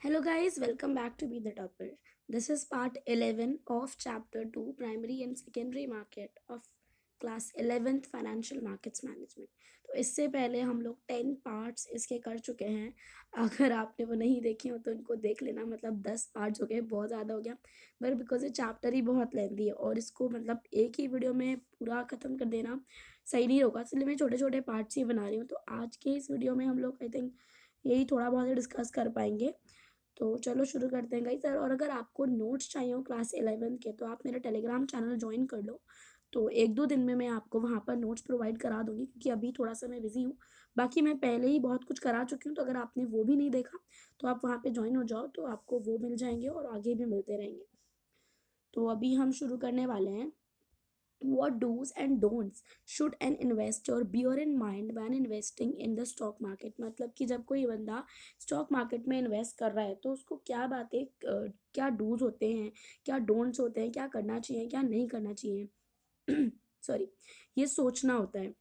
Hello guys, welcome back to Be the Topper. This is part 11 of chapter 2 primary and secondary market of class 11th financial markets management. तो इससे पहले हम लोग 10 parts इसके कर चुके हैं. अगर आपने वो नहीं देखे हो तो इनको देख लेना. मतलब 10 parts हो गए, बहुत ज़्यादा हो गया. बट बिकॉज ये चैप्टर ही बहुत लेंथी है और इसको मतलब एक ही वीडियो में पूरा ख़त्म कर देना सही नहीं होगा, इसलिए मैं छोटे छोटे पार्ट्स ही बना रही हूँ. तो आज के इस वीडियो में हम लोग आई थिंक यही थोड़ा बहुत डिस्कस कर पाएंगे. तो चलो शुरू करते हैं गाइस. और अगर आपको नोट्स चाहिए हो क्लास 11 के तो आप मेरा टेलीग्राम चैनल ज्वाइन कर लो. तो एक दो दिन में मैं आपको वहाँ पर नोट्स प्रोवाइड करा दूँगी, क्योंकि अभी थोड़ा सा मैं बिज़ी हूँ. बाकी मैं पहले ही बहुत कुछ करा चुकी हूँ, तो अगर आपने वो भी नहीं देखा तो आप वहाँ पे ज्वाइन हो जाओ, तो आपको वो मिल जाएंगे और आगे भी मिलते रहेंगे. तो अभी हम शुरू करने वाले हैं. What do's and don'ts should an investor bear in mind when investing in the stock market? मतलब कि जब कोई बंदा स्टॉक मार्केट में इन्वेस्ट कर रहा है तो उसको क्या बातें, क्या डूज होते हैं, क्या डोंट्स होते हैं, क्या करना चाहिए, क्या नहीं करना चाहिए ये सोचना होता है.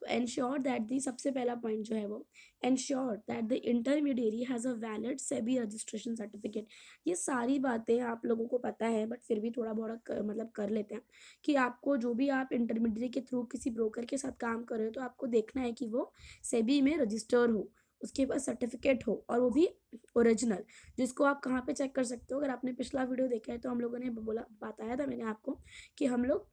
तो एंश्योर दैट दी, सबसे पहला पॉइंट जो है वो ensure that the intermediary has a valid SEBI registration certificate. ये सारी बातें आप लोगों को पता है, बट फिर भी थोड़ा बहुत मतलब कर लेते हैं कि आपको जो भी आप इंटरमीडियरी के थ्रू किसी ब्रोकर के साथ काम कर रहे हो तो आपको देखना है कि वो सेबी में रजिस्टर हो, उसके पास सर्टिफिकेट हो, और वो भी ओरिजिनल, जिसको आप कहाँ पर चेक कर सकते हो. अगर आपने पिछला वीडियो देखा है तो हम लोगों ने बताया था मैंने आपको कि हम लोग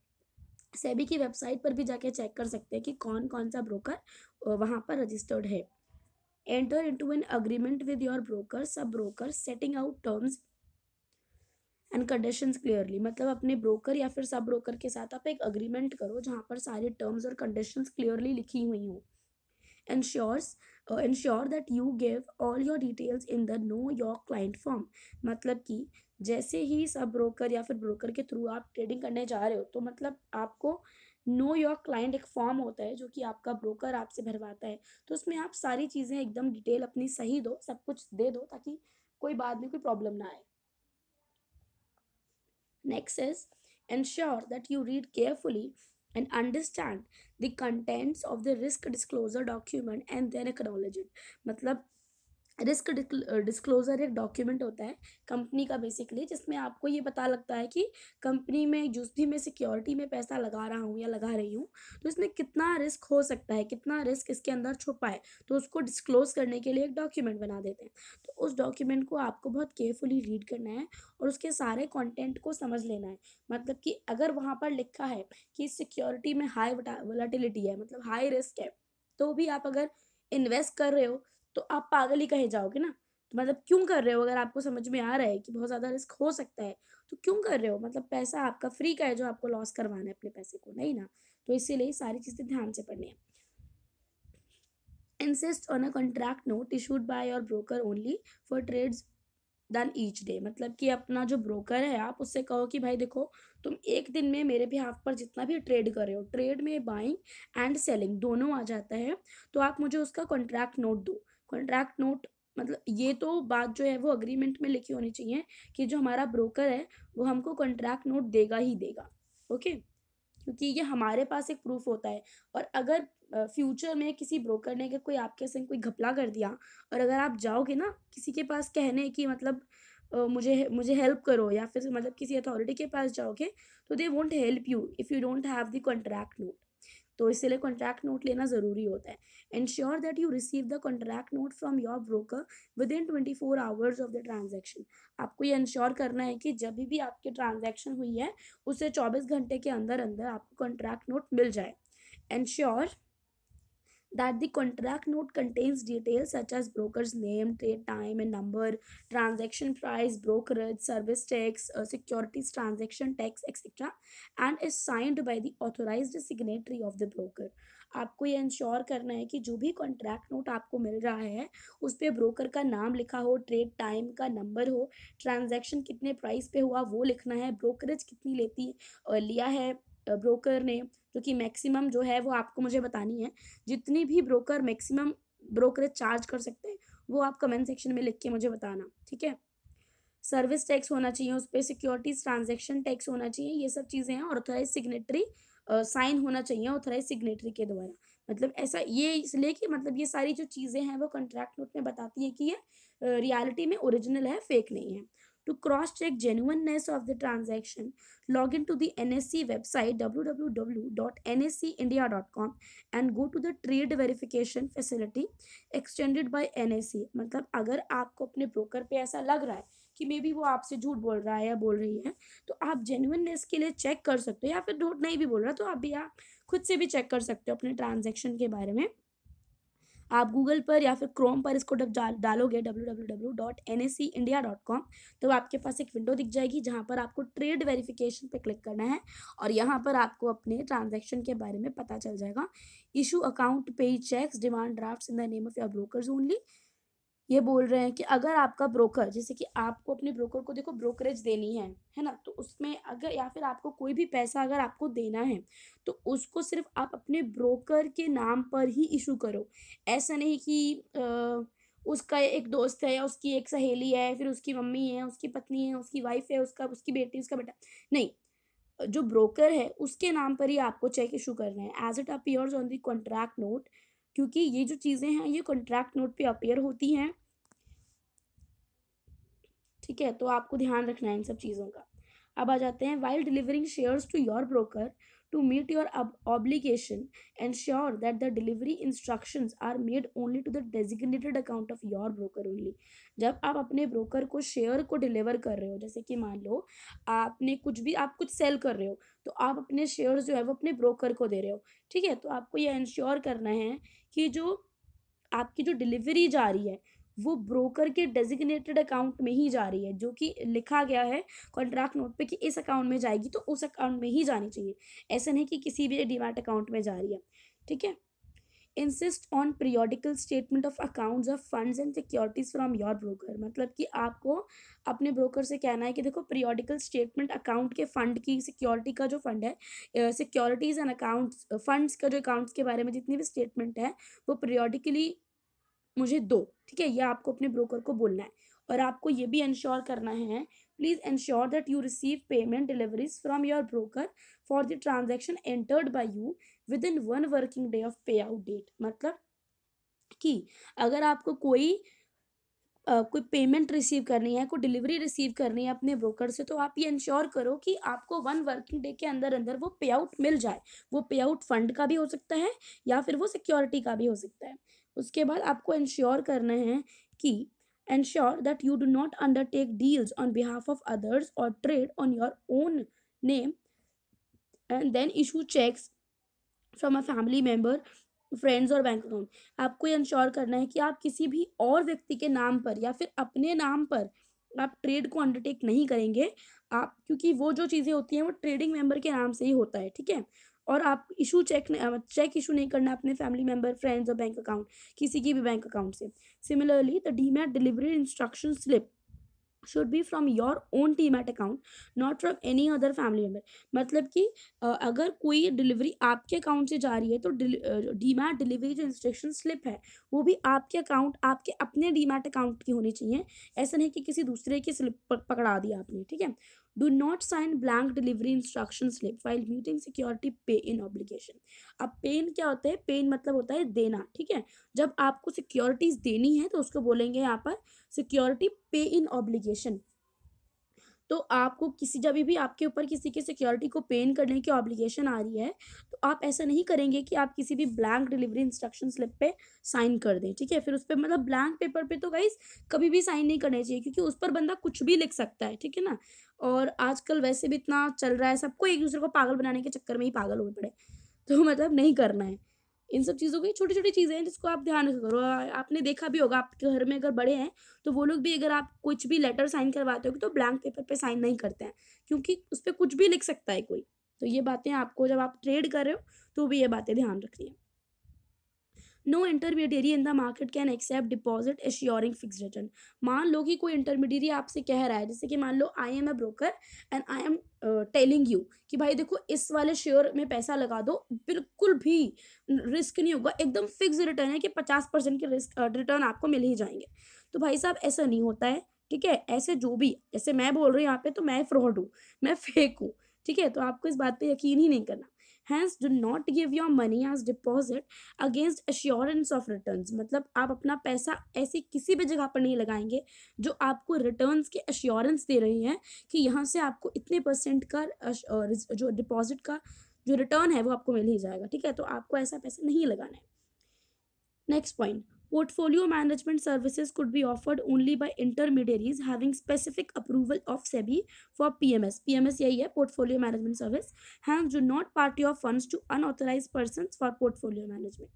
सेबी की वेबसाइट पर भी जाके चेक कर सकते हैं कि कौन कौन सा ब्रोकर वहाँ पर रजिस्टर्ड है. Enter into an agreement with your broker sub broker setting out terms and conditions clearly. मतलब अपने ब्रोकर या फिर सब ब्रोकर के साथ आप एक अग्रीमेंट करो जहाँ पर सारे टर्म्स और कंडीशंस क्लियरली लिखी हुई हों. ensure that you give all your details in the know your client form. मतलब कि जैसे ही सब ब्रोकर या फिर ब्रोकर के थ्रू आप ट्रेडिंग करने जा रहे हो तो मतलब आपको know your client एक फॉर्म होता है जो कि आपका ब्रोकर आपसे भरवाता है. तो उसमें आप सारी चीज़ें एकदम डिटेल अपनी सही दो, सब कुछ दे दो, ताकि कोई बाद में कोई प्रॉब्लम ना आए. Next is ensure that you read carefully and understand the contents of the risk disclosure document and then acknowledge it. मतलब रिस्क डिस्क्लोजर एक डॉक्यूमेंट होता है कंपनी का बेसिकली, जिसमें आपको ये पता लगता है कि कंपनी में जिस भी मैं सिक्योरिटी में पैसा लगा रहा हूँ या लगा रही हूँ तो इसमें कितना रिस्क हो सकता है, कितना रिस्क इसके अंदर छुपा है, तो उसको डिस्क्लोज करने के लिए एक डॉक्यूमेंट बना देते हैं. तो उस डॉक्यूमेंट को आपको बहुत केयरफुली रीड करना है और उसके सारे कॉन्टेंट को समझ लेना है. मतलब कि अगर वहाँ पर लिखा है कि सिक्योरिटी में हाई वोलेटिलिटी है, मतलब हाई रिस्क है, तो भी आप अगर इन्वेस्ट कर रहे हो तो आप पागल ही कहे जाओगे ना. तो मतलब क्यों कर रहे हो? अगर आपको समझ में आ रहा है कि बहुत ज़्यादा रिस्क हो सकता है तो क्यों कर रहे हो? मतलब पैसा आपका फ्री का है जो आपको लॉस करवाना है अपने पैसे को, नहीं ना. तो इसीलिए सारी चीज़ें ध्यान से पढ़नी है. Insist on a contract note issued by your broker only for trades done each day. मतलब कि अपना जो ब्रोकर है आप उससे कहो कि भाई देखो तुम एक दिन में मेरे बिहाफ पर जितना भी ट्रेड कर रहे हो, ट्रेड में बाइंग एंड सेलिंग दोनों आ जाता है, तो आप मुझे उसका कॉन्ट्रैक्ट नोट दो. कॉन्ट्रैक्ट नोट मतलब ये तो बात जो है वो अग्रीमेंट में लिखी होनी चाहिए कि जो हमारा ब्रोकर है वो हमको कॉन्ट्रैक्ट नोट देगा ही देगा. ओके, क्योंकि ये हमारे पास एक प्रूफ होता है. और अगर फ्यूचर में किसी ब्रोकर ने अगर कोई आपके संग कोई घपला कर दिया और अगर आप जाओगे ना किसी के पास कहने की मतलब मुझे हेल्प करो या फिर मतलब किसी अथॉरिटी के पास जाओगे तो they won't help you if you don't have the contract note. तो इसलिए कॉन्ट्रैक्ट नोट लेना ज़रूरी होता है. Ensure that you receive the contract note from your broker within 24 hours of the transaction. आपको ये इंश्योर करना है कि जब भी आपकी ट्रांजैक्शन हुई है उससे 24 घंटे के अंदर अंदर आपको कॉन्ट्रैक्ट नोट मिल जाए. Ensure that the contract note contains details such as broker's name, trade time and number, transaction price, brokerage, service tax, securities transaction tax etc. and is signed by the authorized signatory of the broker. आपको ये ensure करना है कि जो भी contract note आपको मिल रहा है उस पर ब्रोकर का नाम लिखा हो, ट्रेड टाइम का नंबर हो, ट्रांजैक्शन कितने प्राइस पे हुआ वो लिखना है, ब्रोकरेज कितनी लिया है ब्रोकर ने, जो कि मैक्सिमम जो है वो आपको मुझे बतानी है. जितनी भी ब्रोकर मैक्सिमम ब्रोकरेज चार्ज कर सकते हैं वो आप कमेंट सेक्शन में लिख के मुझे बताना, ठीक है. सर्विस टैक्स होना चाहिए उस पर, सिक्योरिटीज ट्रांजैक्शन टैक्स होना चाहिए, ये सब चीज़ें हैं. और ऑथराइज सिग्नेटरी साइन होना चाहिए ऑथराइज सिग्नेटरी के द्वारा. मतलब ऐसा ये इसलिए कि मतलब ये सारी जो चीज़ें हैं वो कॉन्ट्रैक्ट नोट में बताती है कि ये रियलिटी में ओरिजिनल है, फेक नहीं है। To cross check genuineness of the transaction, log in to the NSC website www.nseeindia.com and go to the trade verification facility extended by NSC. मतलब अगर आपको अपने ब्रोकर पे ऐसा लग रहा है कि मे बी वो आपसे झूठ बोल रहा है या बोल रही है, तो आप जेन्युइननेस के लिए चेक कर सकते हो, या फिर झूठ नहीं भी बोल रहा तो आप भी खुद से भी चेक कर सकते हो अपने ट्रांजेक्शन के बारे में। आप गूगल पर या फिर क्रोम पर इसको डालोगे www.nseeindia.com, तो आपके पास एक विंडो दिख जाएगी जहां पर आपको ट्रेड वेरिफिकेशन पे क्लिक करना है और यहां पर आपको अपने ट्रांजैक्शन के बारे में पता चल जाएगा। Issue account, pay cheques, demand drafts in the name of your brokers only. ये बोल रहे हैं कि अगर आपका ब्रोकर, जैसे कि आपको अपने ब्रोकर को देखो ब्रोकरेज देनी है ना, तो उसमें अगर या फिर आपको कोई भी पैसा अगर आपको देना है तो उसको सिर्फ आप अपने ब्रोकर के नाम पर ही इशू करो। ऐसा नहीं कि उसका एक दोस्त है या उसकी एक सहेली है, फिर उसकी मम्मी है, उसकी पत्नी है, उसकी वाइफ है, उसकी बेटी, उसका बेटा, नहीं, जो ब्रोकर है उसके नाम पर ही आपको चेक इशू करना है as it appears on the contract note, क्योंकि ये जो चीज़ें हैं ये कॉन्ट्रैक्ट नोट पे अपीयर होती हैं। ठीक है, तो आपको ध्यान रखना है इन सब चीज़ों का। अब आ जाते हैं, while delivering shares to your broker to meet your obligation ensure that the delivery instructions are made only to the designated account of your broker only. जब आप अपने ब्रोकर को शेयर को डिलीवर कर रहे हो, जैसे कि मान लो आपने आप कुछ सेल कर रहे हो, तो आप अपने शेयर जो है वो अपने ब्रोकर को दे रहे हो। ठीक है, तो आपको यह इंश्योर करना है कि जो आपकी जो डिलीवरी जा रही है वो ब्रोकर के डेजिग्नेटेड अकाउंट में ही जा रही है, जो कि लिखा गया है कॉन्ट्रैक्ट नोट पे कि इस अकाउंट में जाएगी, तो उस अकाउंट में ही जानी चाहिए। ऐसा नहीं कि किसी भी डीमैट अकाउंट में जा रही है। ठीक है, insist on periodical statement of accounts of funds and securities from your broker. मतलब कि आपको अपने ब्रोकर से कहना है कि देखो पीरियोडिकल स्टेटमेंट अकाउंट के फंड की सिक्योरिटी का जो फंड है, सिक्योरिटीज एंड अकाउंट्स फंड्स का जो अकाउंट्स के बारे में जितनी भी स्टेटमेंट है वो पीरियोडिकली मुझे दो। ठीक है, ये आपको अपने ब्रोकर को बोलना है। और आपको ये भी इंश्योर करना है, please ensure that you receive payment deliveries from your broker for the transaction entered by you within 1 working day of pay out date. मतलब कि अगर आपको कोई पेमेंट रिसीव करनी है, कोई डिलीवरी रिसीव करनी है अपने ब्रोकर से, तो आप ये इंश्योर करो कि आपको 1 वर्किंग डे के अंदर अंदर वो पे आउट मिल जाए। वो पे आउट फंड का भी हो सकता है या फिर वो सिक्योरिटी का भी हो सकता है। उसके बाद आपको इंश्योर करना है कि ensure that you do not undertake deals on behalf of others और trade on your own name and then issue cheques from a family member, friends और बैंक अकाउंट। आपको ये इंश्योर करना है कि आप किसी भी और व्यक्ति के नाम पर या फिर अपने नाम पर आप ट्रेड को अंडरटेक नहीं करेंगे आप, क्योंकि वो जो चीज़ें होती हैं वो ट्रेडिंग मेम्बर के नाम से ही होता है। ठीक है, और आप इशू चेक इशू नहीं करना अपने फैमिली मेंबर, फ्रेंड्स और बैंक अकाउंट, किसी की भी बैंक अकाउंट से। Similarly the demat delivery instruction slip should be from your own demat account, not from any other family member. मतलब कि अगर कोई डिलीवरी आपके अकाउंट से जा रही है तो डीमैट डिलीवरी जो इंस्ट्रक्शन स्लिप है वो भी आपके अकाउंट, आपके अपने डीमैट अकाउंट की होनी चाहिए। ऐसा नहीं कि किसी दूसरे की स्लिप पकड़ा दिया आपने। ठीक है, Do not sign blank delivery instruction slip while meeting security pay in obligation. अब पेन क्या होता है? पेन मतलब होता है देना। ठीक है, जब आपको सिक्योरिटीज देनी है तो उसको बोलेंगे यहाँ पर सिक्योरिटी पे इन ऑब्लिगेशन। तो आपको जब भी आपके ऊपर किसी के सिक्योरिटी को पेन करने की ऑब्लिगेशन आ रही है तो आप ऐसा नहीं करेंगे कि आप किसी भी ब्लैंक डिलीवरी इंस्ट्रक्शन स्लिप पे साइन कर दें। ठीक है, फिर उस पर मतलब ब्लैंक पेपर पे तो गाइस कभी भी साइन नहीं करने चाहिए, क्योंकि उस पर बंदा कुछ भी लिख सकता है। ठीक है ना, और आजकल वैसे भी इतना चल रहा है, सबको एक दूसरे को पागल बनाने के चक्कर में ही पागल होने पड़े, तो मतलब नहीं करना है। इन सब चीज़ों की छोटी छोटी चीज़ें हैं जिसको आप ध्यान रखा करो। आपने देखा भी होगा आपके घर में अगर बड़े हैं तो वो लोग भी अगर आप कुछ भी लेटर साइन करवाते हो तो ब्लैंक पेपर पे साइन नहीं करते हैं, क्योंकि उस पर कुछ भी लिख सकता है कोई। तो ये बातें आपको जब आप ट्रेड कर रहे हो तो भी ये बातें ध्यान रखनी है। No intermediary in the market can accept deposit assuring fix return. मान लो कि कोई इंटरमीडियरी आपसे कह रहा है, जैसे कि मान लो I am a broker and I am telling you कि भाई देखो इस वाले शेयर में पैसा लगा दो, बिल्कुल भी रिस्क नहीं होगा, एकदम फिक्स रिटर्न है कि 50% के रिस्क रिटर्न आपको मिल ही जाएंगे। तो भाई साहब ऐसा नहीं होता है। ठीक है, ऐसे जो भी जैसे मैं बोल रही हूँ यहाँ पे, तो मैं फ्रॉड हूँ, मैं फेक हूँ। ठीक है, तो आपको इस बात पर यकीन ही नहीं करना। Hence, do not give your money as deposit against assurance of returns. मतलब आप अपना पैसा ऐसी किसी भी जगह पर नहीं लगाएंगे जो आपको returns के assurance दे रही हैं कि यहाँ से आपको इतने % का जो deposit का जो return है वो आपको मिल ही जाएगा. ठीक है, तो आपको ऐसा पैसा नहीं लगाना है. Next point. Portfolio management services could be offered only by intermediaries having specific approval of SEBI for PMS. PMS यही है portfolio management service. Hence, do not part your funds to unauthorized persons for portfolio management.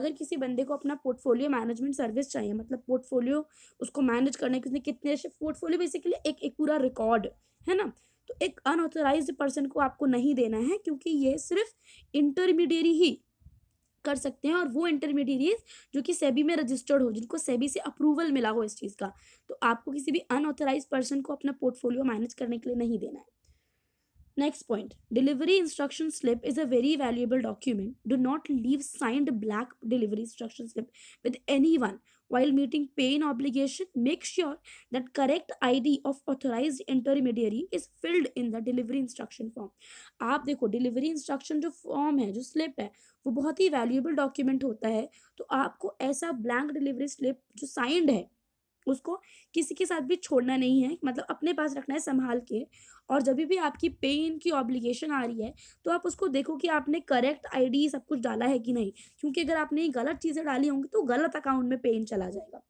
अगर किसी बंदे को अपना portfolio management service चाहिए, मतलब portfolio उसको manage करने के लिए कितने portfolio basically एक पूरा record है ना, तो एक unauthorized person को आपको नहीं देना है क्योंकि ये सिर्फ intermediary ही कर सकते हैं और वो इंटरमीडिएरीज जो कि सेबी में रजिस्टर्ड हो, जिनको सेबी से अप्रूवल मिला हो इस चीज़ का. तो आपको किसी भी अनऑथराइज्ड पर्सन को अपना पोर्टफोलियो मैनेज करने के लिए नहीं देना है. Next point, delivery instruction slip is a very valuable document. Do not leave signed black delivery instruction slip with anyone while meeting pay obligation. Make sure that correct ID of authorized intermediary is filled in the delivery instruction form. आप देखो delivery instruction जो form है, जो slip है, वो बहुत ही valuable document होता है. तो आपको ऐसा blank delivery slip जो signed है उसको किसी के साथ भी छोड़ना नहीं है, मतलब अपने पास रखना है संभाल के. और जब भी आपकी पेन की ऑब्लिगेशन आ रही है तो आप उसको देखो कि आपने करेक्ट आईडी सब कुछ डाला है कि नहीं, क्योंकि अगर आपने गलत चीज़ें डाली होंगी तो गलत अकाउंट में पेन चला जाएगा,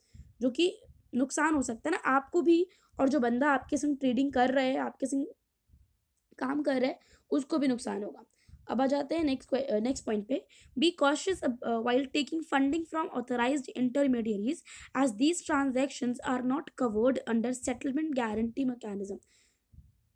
जो कि नुकसान हो सकता है ना आपको भी, और जो बंदा आपके संग ट्रेडिंग कर रहा है, आपके संग काम कर रहा है, उसको भी नुकसान होगा. अब आ जाते हैं नेक्स्ट पॉइंट पे. Be cautious while taking funding from authorised intermediaries as these transactions are not covered under settlement guarantee mechanism.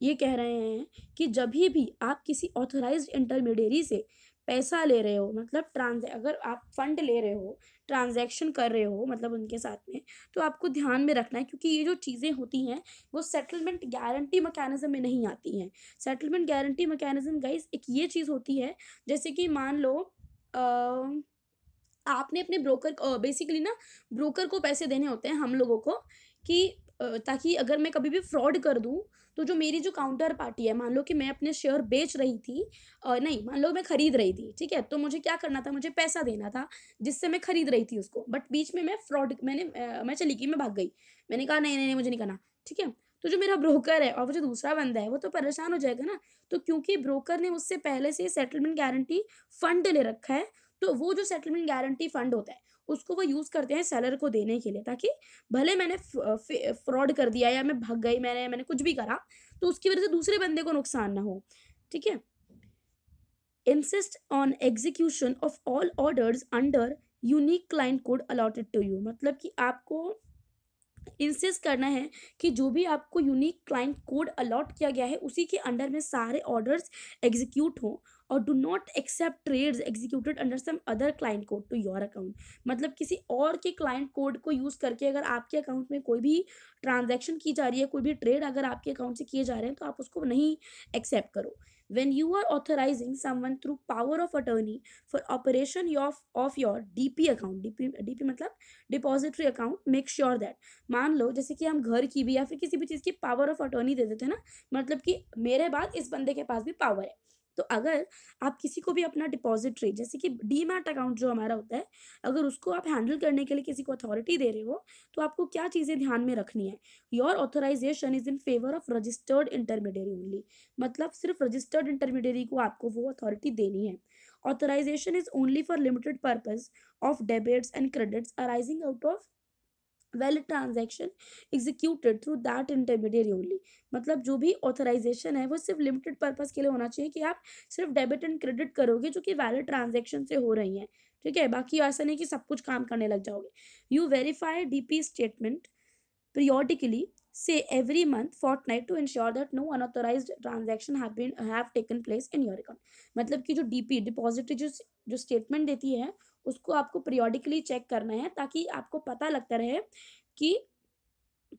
ये कह रहे हैं कि जब भी आप किसी ऑथराइज्ड इंटरमीडियरी से पैसा ले रहे हो, मतलब अगर आप फंड ले रहे हो, ट्रांजैक्शन कर रहे हो, मतलब उनके साथ में, तो आपको ध्यान में रखना है क्योंकि ये जो चीज़ें होती हैं वो सेटलमेंट गारंटी मैकेनिज्म में नहीं आती हैं. सेटलमेंट गारंटी मैकेनिज्म गाइस एक ये चीज़ होती है, जैसे कि मान लो आपने अपने ब्रोकर, बेसिकली ना ब्रोकर को पैसे देने होते हैं हम लोगों को, कि ताकि अगर मैं कभी भी फ्रॉड कर दूं तो जो मेरी जो काउंटर पार्टी है, मान लो कि मैं अपने शेयर बेच रही थी, नहीं, मान लो मैं ख़रीद रही थी, ठीक है, तो मुझे क्या करना था, मुझे पैसा देना था जिससे मैं ख़रीद रही थी उसको, बट बीच में मैं चली गई, मैं भाग गई, मैंने कहा नहीं नहीं नहीं मुझे नहीं करना, ठीक है. तो जो मेरा ब्रोकर है और वो जो दूसरा बंदा है वो तो परेशान हो जाएगा ना, तो क्योंकि ब्रोकर ने उससे पहले से सेटलमेंट गारंटी फ़ंड ले रखा है, तो वो जो सेटलमेंट गारंटी फ़ंड होता है उसको वो यूज़ करते हैं सेलर को देने के लिए, ताकि भले मैंने फ्रॉड कर दिया या मैं भाग गई, मैंने कुछ भी करा, तो उसकी वजह से दूसरे बंदे को नुकसान ना हो. ठीक है, insist on execution of all orders under unique client code allotted to you. मतलब कि आपको इंसिस्ट करना है कि जो भी आपको यूनिक क्लाइंट कोड अलॉट किया गया है उसी के अंडर में सारे ऑर्डर्स एग्जीक्यूट हों. और do not accept trades executed under some other client code to your account. मतलब किसी और के क्लाइंट कोड को यूज़ करके अगर आपके अकाउंट में कोई भी ट्रांजैक्शन की जा रही है, कोई भी ट्रेड अगर आपके अकाउंट से किए जा रहे हैं, तो आप उसको नहीं एक्सेप्ट करो. When you are authorizing someone through power of attorney for operation of your DP account, DP मतलब depository account, make sure that, मान लो जैसे कि हम घर की भी या फिर किसी भी चीज़ की power of attorney दे देते हैं ना, मतलब कि मेरे बाद इस बंदे के पास भी power है, तो अगर आप किसी को भी अपना डिपॉजिटरी, जैसे कि डीमैट अकाउंट जो हमारा होता है, अगर उसको आप हैंडल करने के लिए किसी को अथॉरिटी दे रहे हो, तो आपको क्या चीज़ें ध्यान में रखनी है. Your authorisation is in favour of registered intermediary only. मतलब सिर्फ रजिस्टर्ड इंटरमीडियरी को आपको वो अथॉरिटी देनी है. Authorisation is only for limited purpose of debits and credits arising out of valid transaction executed through that intermediary only. मतलब जो भी ऑथराइजेशन है वो सिर्फ लिमिटेड पर्पस के लिए होना चाहिए, कि आप सिर्फ डेबिट एंड क्रेडिट करोगे जो कि वैलिड ट्रांजैक्शन से हो रही हैं. ठीक है, बाकी ऐसा नहीं कि सब कुछ काम करने लग जाओगे. You verify DP statement periodically, say every month, fortnight, to ensure that no unauthorised transaction have taken place in your account. मतलब कि जो डीपी डिपॉजिटरी जो स्टेटमेंट देती है उसको आपको पीरियडिकली चेक करना है, ताकि आपको पता लगता रहे कि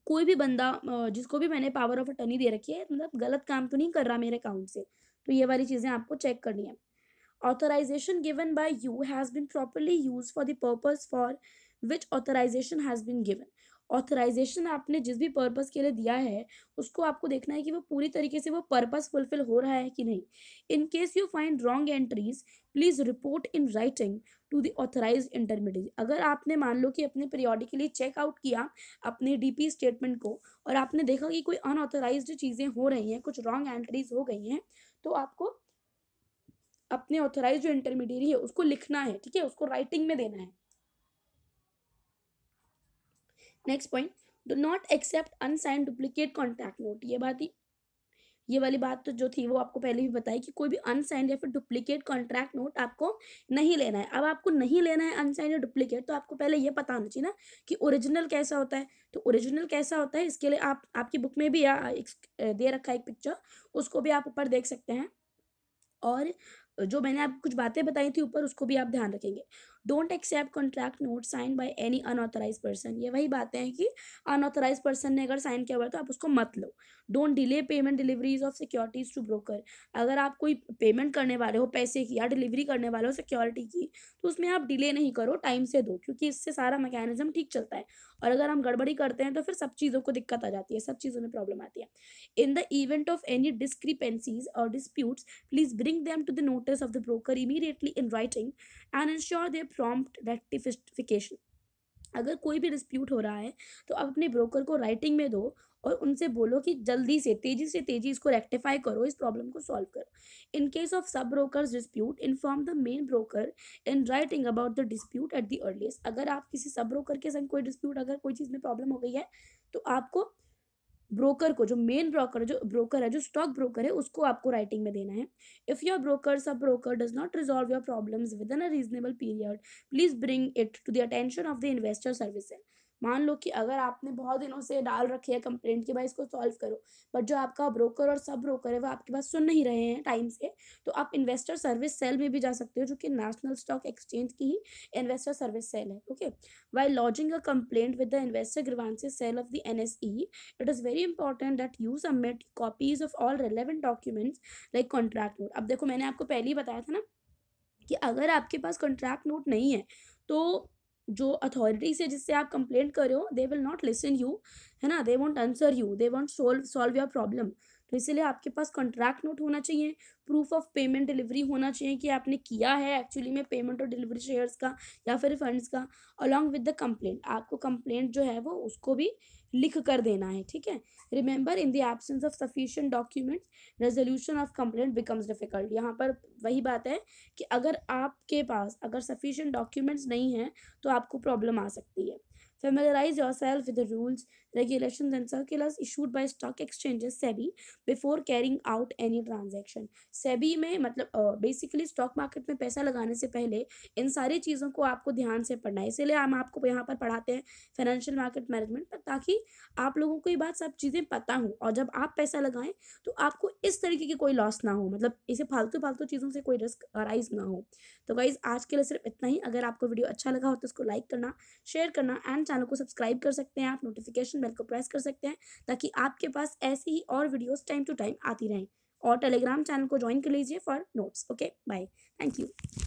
कोई भी बंदा जिसको भी मैंने पावर ऑफ अटर्नी दे रखी है, मतलब गलत काम तो नहीं कर रहा मेरे अकाउंट से. तो ये वाली चीज़ें आपको चेक करनी है. Authorisation given by you has been properly use for the purpose for which authorisation has been given. Authorisation आपने जिस भी पर्पस के लिए दिया है उसको आपको देखना है कि वो पूरी तरीके से वो पर्पस फुलफिल हो रहा है कि नहीं। In case you find wrong entries please report in writing to the authorised intermediary. अगर आपने मान लो कि अपने पीरियडिकली चेकआउट किया अपने डीपी स्टेटमेंट को और आपने देखा कि कोई अनऑथराइज्ड चीज़ें हो रही हैं, कुछ रॉन्ग एंट्रीज हो गई हैं, तो आपको अपने ऑथराइज्ड जो इंटरमीडियरी है उसको लिखना है, ठीक है, उसको राइटिंग में देना है। Next point, do not accept unsigned duplicate contract note. ये वाली बात तो जो थी वो आपको पहले भी बताई कि कोई भी अनसाइंड या फिर डुप्लीकेट कॉन्ट्रैक्ट नोट आपको नहीं लेना है। अब आपको नहीं लेना है अनसाइंड या डुप्लीकेट, तो आपको पहले ये पता होना चाहिए ना कि ओरिजिनल कैसा होता है। तो ओरिजिनल कैसा होता है इसके लिए आप आपकी बुक में भी दे रखा है एक पिक्चर, उसको भी आप ऊपर देख सकते हैं। और जो मैंने आपको कुछ बातें बताई थी ऊपर उसको भी आप ध्यान रखेंगे। Don't accept contract note sign by any unauthorise person. ये वही बातें हैं कि अनऑथराइज पर्सन ने अगर साइन किया हुआ है तो आप उसको मत लो। Don't delay payment deliveries of securities to broker. अगर आप कोई पेमेंट करने वाले हो पैसे की या डिलीवरी करने वाले हो सिक्योरिटी की, तो उसमें आप डिले नहीं करो, टाइम से दो, क्योंकि इससे सारा मैकेनिज्म ठीक चलता है। और अगर हम गड़बड़ी करते हैं तो फिर सब चीज़ों को दिक्कत आ जाती है, सब चीज़ों में प्रॉब्लम आती है। In the event of any discrepancies और disputes please bring them to the notice of the broker immediately in writing and ensure they prompt rectification. अगर कोई भी डिस्प्यूट हो रहा है तो आप अपने ब्रोकर को राइटिंग में दो और उनसे बोलो कि जल्दी से तेजी इसको रेक्टिफाई करो, इस प्रॉब्लम को सॉल्व करो। In case of sub brokers dispute inform the main broker in writing about the dispute at the earliest. अगर आप किसी सब ब्रोकर के संग कोई डिस्प्यूट, अगर कोई चीज़ में प्रॉब्लम हो गई है, तो आपको ब्रोकर को, जो मेन ब्रोकर है, जो स्टॉक ब्रोकर है, उसको आपको राइटिंग में देना है। If your broker sub broker does not resolve your problems within a reasonable period please bring it to the attention of the investor service. मान लो कि अगर आपने बहुत दिनों से डाल रखी है कंप्लेंट कि भाई इसको सॉल्व करो, बट जो आपका ब्रोकर और सब ब्रोकर है वो आपकी बात सुन नहीं रहे हैं टाइम से, तो आप इन्वेस्टर सर्विस सेल में भी जा सकते हो, जो कि नेशनल स्टॉक एक्सचेंज की ही इन्वेस्टर सर्विस सेल है। Okay, while lodging a complaint with the investor grievances cell of the NSE it is very important that you submit copies of all relevant documents like contract note. अब देखो, मैंने आपको पहले ही बताया था ना कि अगर आपके पास कॉन्ट्रैक्ट नोट नहीं है तो जो अथॉरिटी से जिससे आप कंप्लेंट कर रहे हो, they will not listen you, है ना, they won't answer you, they won't solve your problem. तो इसलिए आपके पास कॉन्ट्रैक्ट नोट होना चाहिए, प्रूफ ऑफ पेमेंट डिलीवरी होना चाहिए कि आपने किया है एक्चुअली में पेमेंट और डिलीवरी शेयर्स का या फिर फंड्स का, अलॉन्ग विद द कंप्लेंट। आपको कंप्लेंट जो है वो उसको भी लिख कर देना है, ठीक है। Remember in the absence of sufficient documents resolution of complaint becomes difficult. यहाँ पर वही बात है कि अगर आपके पास अगर सफिशिएंट डॉक्यूमेंट्स नहीं हैं तो आपको प्रॉब्लम आ सकती है। Familiarize yourself with the rules, regulations and circulars issued by stock exchanges SEBI before carrying out any transaction. SEBI में मतलब बेसिकली स्टॉक मार्केट में पैसा लगाने से पहले इन सारी चीज़ों को आपको ध्यान से पढ़ना है। इसीलिए हम आपको यहाँ पर पढ़ाते हैं फाइनेंशियल मार्केट मैनेजमेंट पर, ताकि आप लोगों को ये बात सब चीज़ें पता हो और जब आप पैसा लगाएं तो आपको इस तरीके की कोई लॉस ना हो, मतलब इसे फालतू चीज़ों से कोई रिस्क अराइज ना हो। तो गाइज़, आज के लिए सिर्फ इतना ही। अगर आपको वीडियो अच्छा लगा हो तो उसको लाइक करना, शेयर करना एंड चैनल को सब्सक्राइब कर सकते हैं। आप नोटिफिकेशन बेल को प्रेस कर सकते हैं ताकि आपके पास ऐसी ही और वीडियोस टाइम टू टाइम आती रहें। और टेलीग्राम चैनल को ज्वाइन कर लीजिए for notes. Okay, bye, thank you.